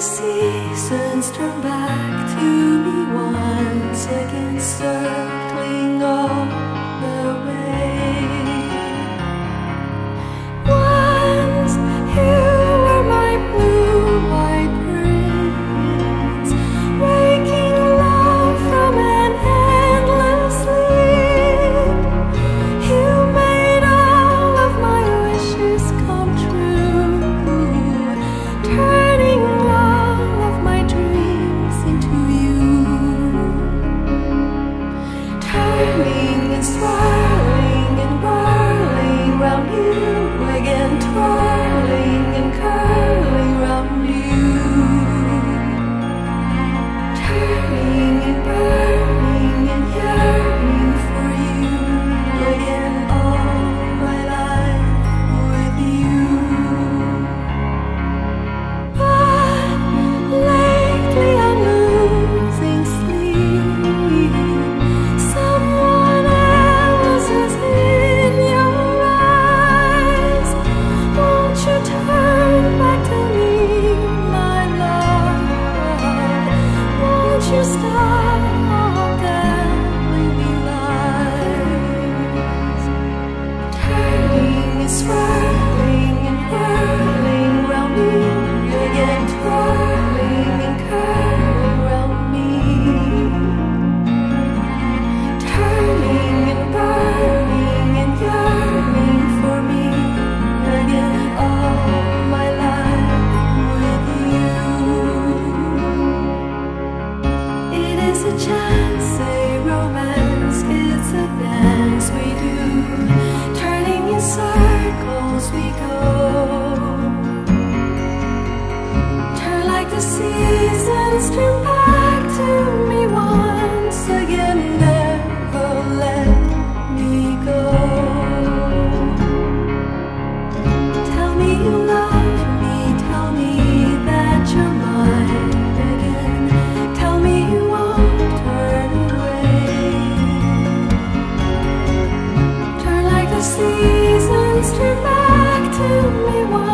the seasons turn back to me once again, circling all the way. Once you were my blue-eyed prince, waking love from an endless sleep. You made all of my wishes come true, turning and swirling and whirling round you again, twirling and curling round you, turning and burning and yearning for you again, all my life with you. But lately I'm losing sleep. Seasons turn back to me once again, never let me go. Tell me you love me, tell me that you're mine again, tell me you won't turn away. Turn like the seasons turn back to me once again.